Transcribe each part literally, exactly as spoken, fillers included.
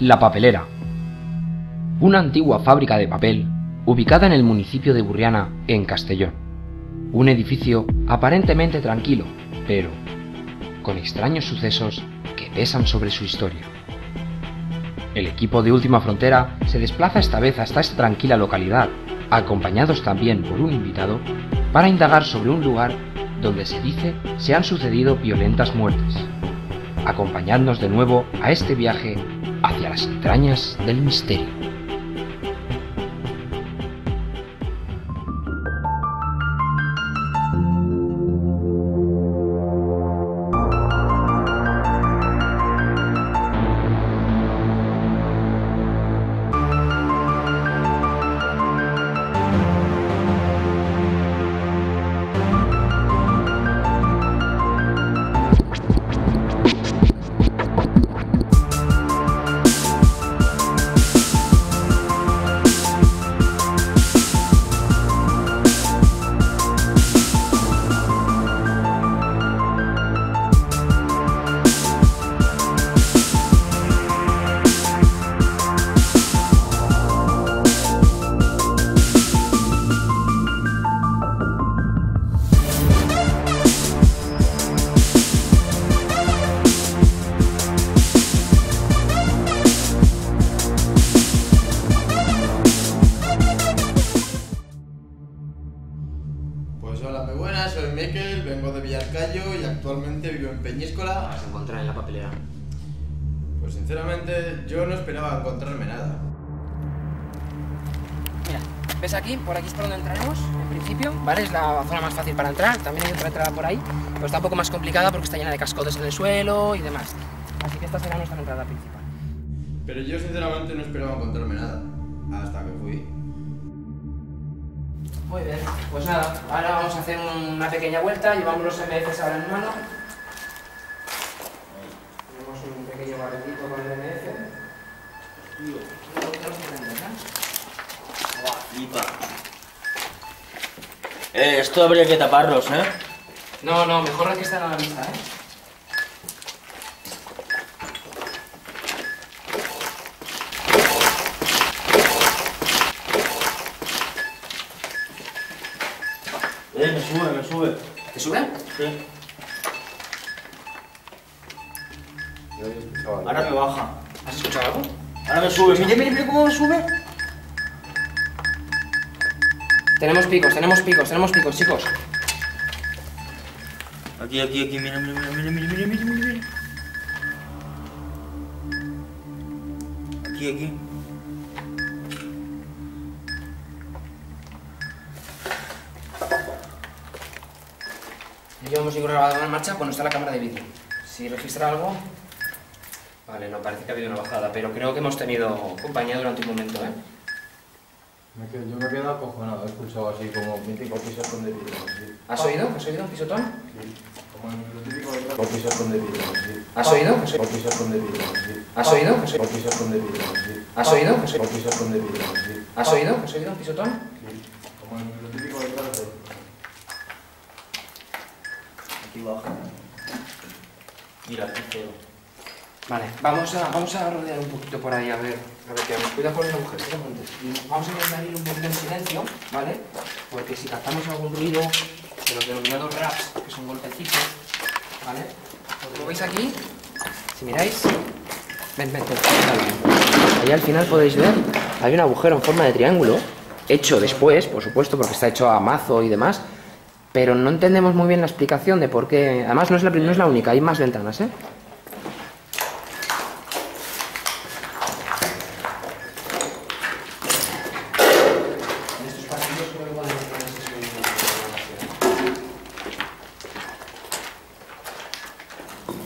La Papelera. Una antigua fábrica de papel, ubicada en el municipio de Burriana, en Castellón. Un edificio aparentemente tranquilo, pero con extraños sucesos que pesan sobre su historia. El equipo de Última Frontera se desplaza esta vez hasta esta tranquila localidad, acompañados también por un invitado, para indagar sobre un lugar donde se dice se han sucedido violentas muertes. Acompañadnos de nuevo a este viaje hacia las entrañas del misterio. Actualmente vivo en Peñíscola. ¿Vas a encontrar en la papelera? Pues sinceramente yo no esperaba encontrarme nada. Mira, ves aquí, por aquí es por donde entraremos, en principio, ¿vale? Es la zona más fácil para entrar, también hay otra entrada por ahí, pero está un poco más complicada porque está llena de cascotes en el suelo y demás. Así que esta será nuestra entrada principal. Pero yo sinceramente no esperaba encontrarme nada, hasta que fui. Muy bien, pues nada, ahora vamos a hacer una pequeña vuelta, llevamos los M Fs ahora en mano. Tenemos un pequeño barrilito con el M F. Tío, flipa. Eh, esto habría que taparlos, ¿eh? No, no, mejor que estén a la vista, ¿eh? Eh, me sube, me sube. ¿Te sube? Sí. Ahora me baja. ¿Has escuchado algo? Ahora me sube. Mira, mira, mira cómo me sube. Tenemos picos, tenemos picos, tenemos picos, chicos. Aquí, aquí, aquí, mira, mira, mira, mira, mira, mira, mira. Aquí, aquí. Llevamos el grabador en marcha cuando está la cámara de vídeo. Si registra algo... Vale, no, parece que ha habido una bajada, pero creo que hemos tenido compañía durante un momento, ¿eh? Me quedo, yo me he quedado acojonado, he escuchado así como mítico piso con de vidrio. ¿Sí? ¿Has oído? ¿Has oído un pisotón? Sí, como en el típico de vidrio. Piso con de vidrio, sí. ¿Has oído? Por piso con de vidrio, sí. ¿Has oído? Por piso con de vidrio, sí. ¿Has oído? Por piso con de vidrio, sí. ¿Has oído? ¿Has oído un pisotón? Sí, como en el típico de vidrio. Aquí baja. Mira, qué feo. Vale, vamos a, vamos a rodear un poquito por ahí, a ver, a ver qué vamos. Cuidado con el agujero. Vamos a intentar ir un poquito en silencio, ¿vale? Porque si captamos algún ruido de los denominados raps, que son golpecitos, ¿vale? Lo veis aquí, si miráis... Ven, ven, ven. Allá al final podéis ver, hay un agujero en forma de triángulo, hecho después, por supuesto, porque está hecho a mazo y demás, pero no entendemos muy bien la explicación de por qué... Además, no es la, no es la única, hay más ventanas, ¿eh?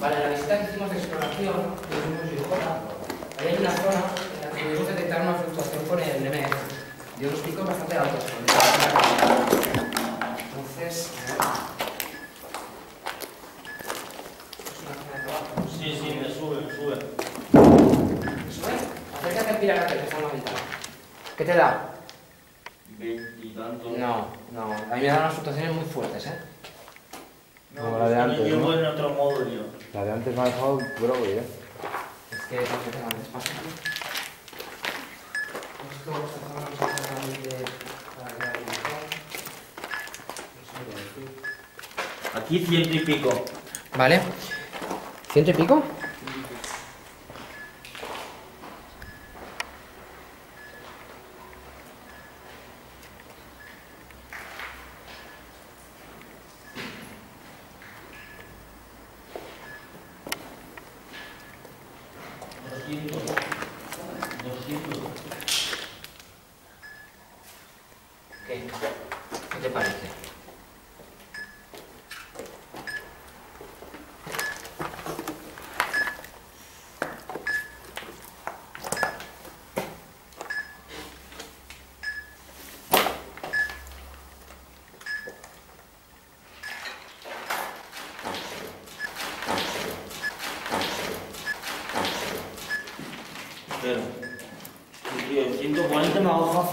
Vale, en la visita que hicimos de exploración, ahí hay una zona en la que pudimos detectar una fluctuación por el M F. Dio unos picos bastante altos. ¿Qué te da? ¿Y tanto? No, no, a mí me dan unas fluctuaciones muy fuertes, ¿eh? No, no la de antes, yo voy en otro modo, tío. La de antes me ha dejado bravo, ¿eh? que vamos a empezar despacio. Esto vamos a hacer rápidamente para que haya mejor. Aquí ciento y pico. Vale. ¿Ciento y pico?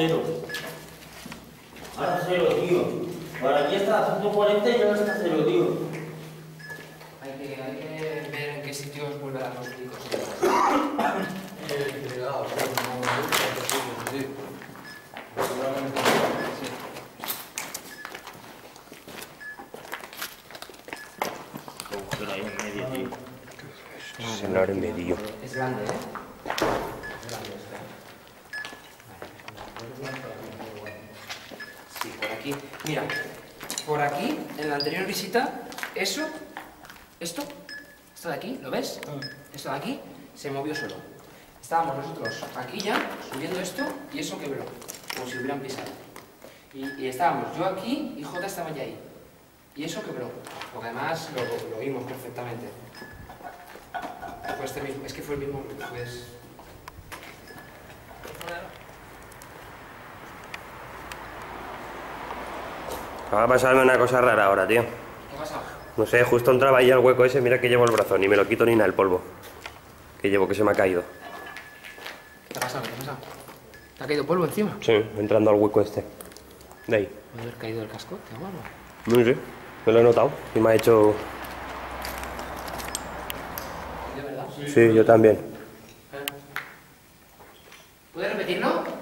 Cero. Ahora cero, tío. Para aquí está ciento cuarenta y ahora está cero, tío. Hay que, hay que ver en qué sitios vuelven a los picos. Eh, cuidado, no me gusta, sí. Agujero ahí en medio, tío. ¿Qué es eso? En medio. Es grande, ¿eh? Mira, por aquí, en la anterior visita, eso, esto, esto de aquí, ¿lo ves? Esto de aquí se movió solo. Estábamos nosotros aquí ya, subiendo esto, y eso quebró, como si hubieran pisado. Y, y estábamos yo aquí y J estaba ya ahí. Y eso quebró, porque además lo, lo vimos perfectamente. Fue este mismo, es que fue el mismo, pues... Va a pasarme una cosa rara ahora, tío. ¿Qué pasa? No sé, justo entraba ahí al hueco ese, mira que llevo el brazo, ni me lo quito ni nada el polvo. Que llevo, que se me ha caído. ¿Qué te ha pasado? ¿Qué te ha pasado? ¿Te ha caído polvo encima? Sí, entrando al hueco este. De ahí. ¿Me haber caído el casco? ¿Te hago algo? No sé, me lo he notado y me ha hecho... ¿De verdad? Sí, sí, yo también. ¿Eh? ¿Puedes repetirlo?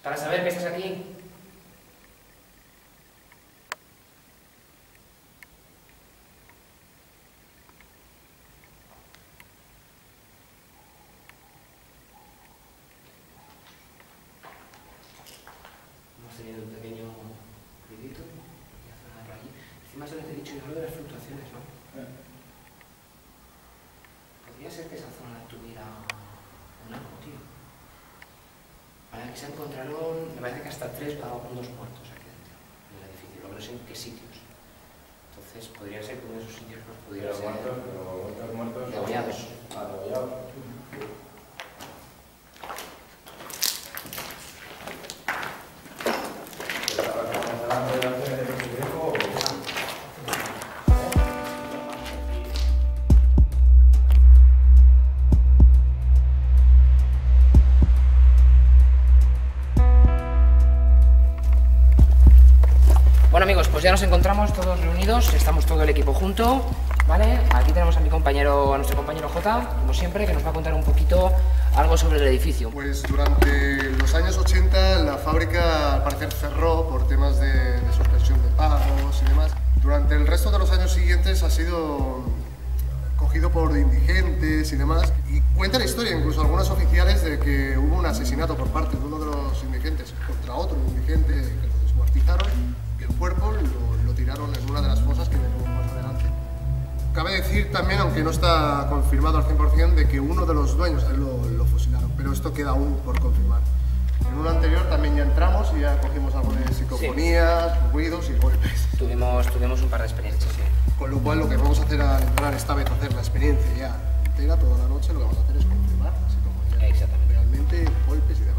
Para saber que estás aquí. Hemos tenido un pequeño ruidito. Encima se les he dicho yo lo de las fluctuaciones, ¿no? ¿Eh? Podría ser que esa zona tuviera un algo, tío. Vale, aquí se encontraron, me parece que hasta tres pagados con dos muertos aquí dentro, en el edificio, no sé en qué sitios. Entonces, podría ser que uno de esos sitios nos pudiera ser... Muertos, pero muertos, muertos... Degollados. Degollados. Ya nos encontramos todos reunidos, estamos todo el equipo junto, ¿vale? Aquí tenemos a mi compañero, a nuestro compañero J, como siempre, que nos va a contar un poquito algo sobre el edificio. Pues durante los años ochenta la fábrica al parecer cerró por temas de, de suspensión de pagos y demás. Durante el resto de los años siguientes ha sido cogido por indigentes y demás. Y cuenta la historia, incluso algunos oficiales, de que hubo un asesinato por parte de uno de los indigentes contra otro indigente que lo descuartizaron. El cuerpo lo, lo tiraron en una de las fosas que veremos más adelante. Cabe decir también, aunque no está confirmado al cien por cien, de que uno de los dueños de él lo, lo fusilaron, pero esto queda aún por confirmar. En uno anterior también ya entramos y ya cogimos algo de psicofonías, sí, ruidos y golpes. Tuvimos, tuvimos un par de experiencias, sí. Con lo cual, lo que vamos a hacer al entrar esta vez, hacer la experiencia ya entera, toda la noche, lo que vamos a hacer es confirmar la psicofonía. Exactamente. Realmente, golpes y demás.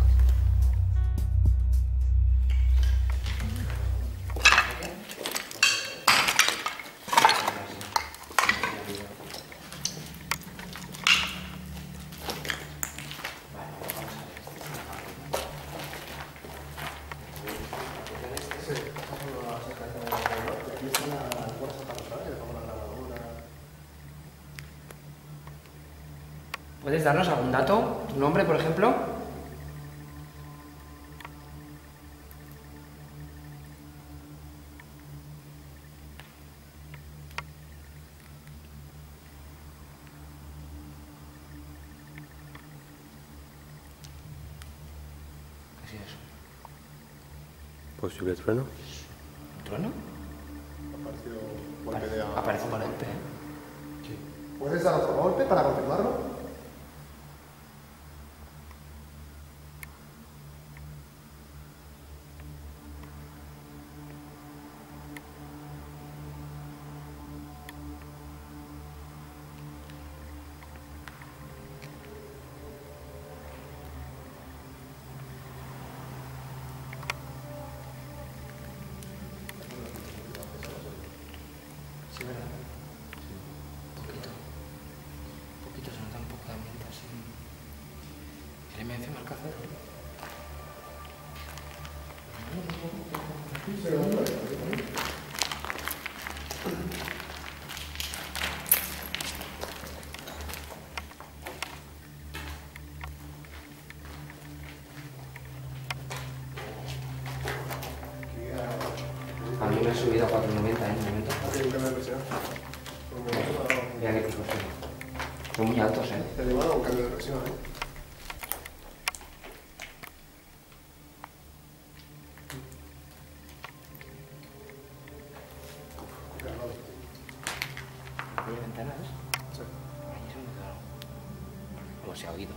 ¿Puedes darnos algún dato? ¿Tu nombre, por ejemplo? ¿Qué es eso? Posible trueno. ¿Trueno? Apareció un golpe de... Aparece un golpe. Sí. ¿Puedes dar otro golpe para confirmarlo? Subido a cuatro noventa, ¿eh? Mira qué tipos son. Son muy altos, ¿eh? Te llevan a un cambio de presión, ¿eh? ¿Hay ventanas? Sí. Ahí es donde quedó algo. Como se ha oído.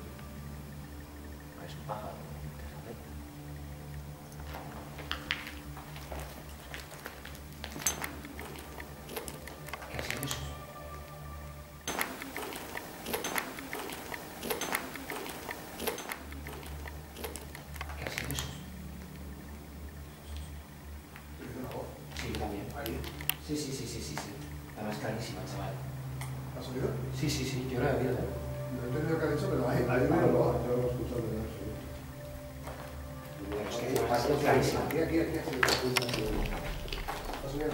Es un pájaro. Sí, sí, sí, sí, sí, sí. Además clarísima, chaval. ¿La has oído? Sí, sí, sí, yo la he oído. No he entendido que ha dicho, pero ahí, ahí, no lo ha, yo lo he escuchado. Es que ha sido clarísima. Aquí, aquí, aquí, aquí. ¿Has oído?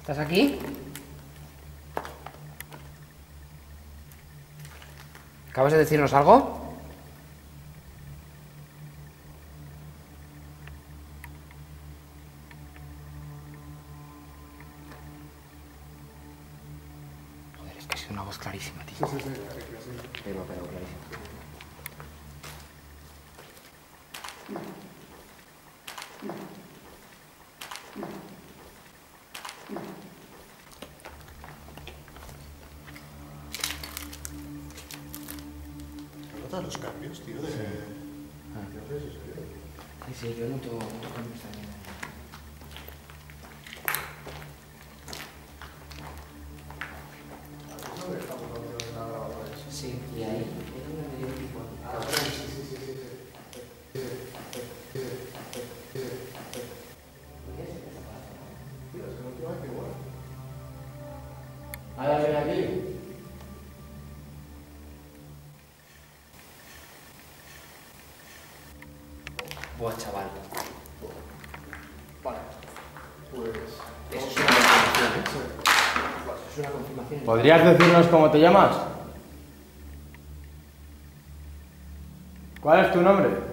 ¿Estás aquí? ¿Acabas de decirnos algo? Una voz clarísima, tío. Sí, sí, sí. Pero, pero clarísima. ¿Te notas los cambios, tío? De... Sí. Ah. ¿Qué haces? Sí, sí, yo noto cambios también. Buah, chaval. Vale. Pues... Eso es una confirmación. Es una confirmación. ¿Podrías decirnos cómo te llamas? ¿Cuál es tu nombre?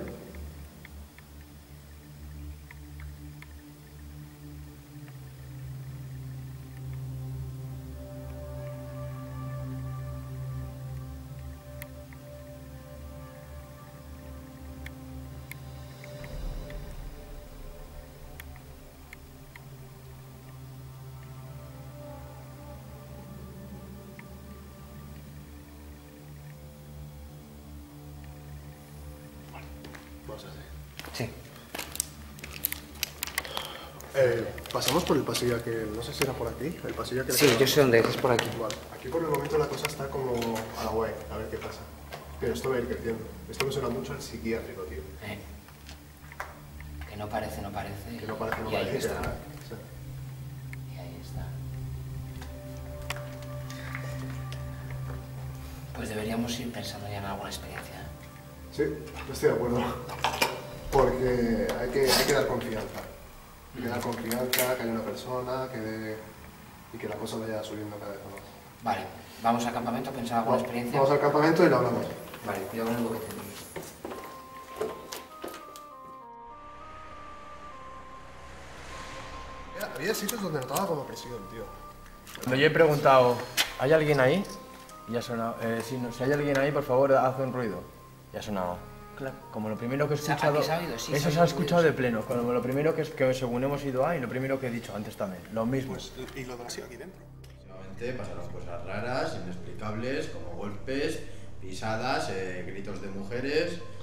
Sí. Eh, pasamos por el pasillo que no sé si era por aquí. El pasillo que sí, yo sé dónde es, es por aquí. Vale. Aquí por el momento la cosa está como a la web, a ver qué pasa. Pero esto va a ir creciendo. Esto me suena mucho al psiquiátrico, tío. Eh. Que no parece, no parece. Que no parece, no y parece. Ahí está. Sí. Y ahí está. Pues deberíamos ir pensando ya en alguna experiencia. Sí, estoy de acuerdo. Porque hay que, hay que dar confianza. y quedar con crianza, que haya una persona, que de, y que la cosa vaya subiendo cada vez más. Vale, vamos al campamento, pensar alguna bueno, experiencia. Vamos al campamento y lo hablamos. Vale, cuidado con el boquete. Había sitios donde notaba como presión, tío. Cuando yo he preguntado, ¿hay alguien ahí? Y ha sonado. Eh, si, no, si hay alguien ahí, por favor, haz un ruido. Y ha sonado. Claro. Como lo primero que he escuchado. O sea, ¿a qué sí, eso se ha escuchado ruidos de pleno. Como lo primero que, que según hemos ido a, y lo primero que he dicho antes también. Lo mismo. Pues, y lo que ha sido aquí dentro. Últimamente pasaron cosas raras, inexplicables, como golpes, pisadas, eh, gritos de mujeres.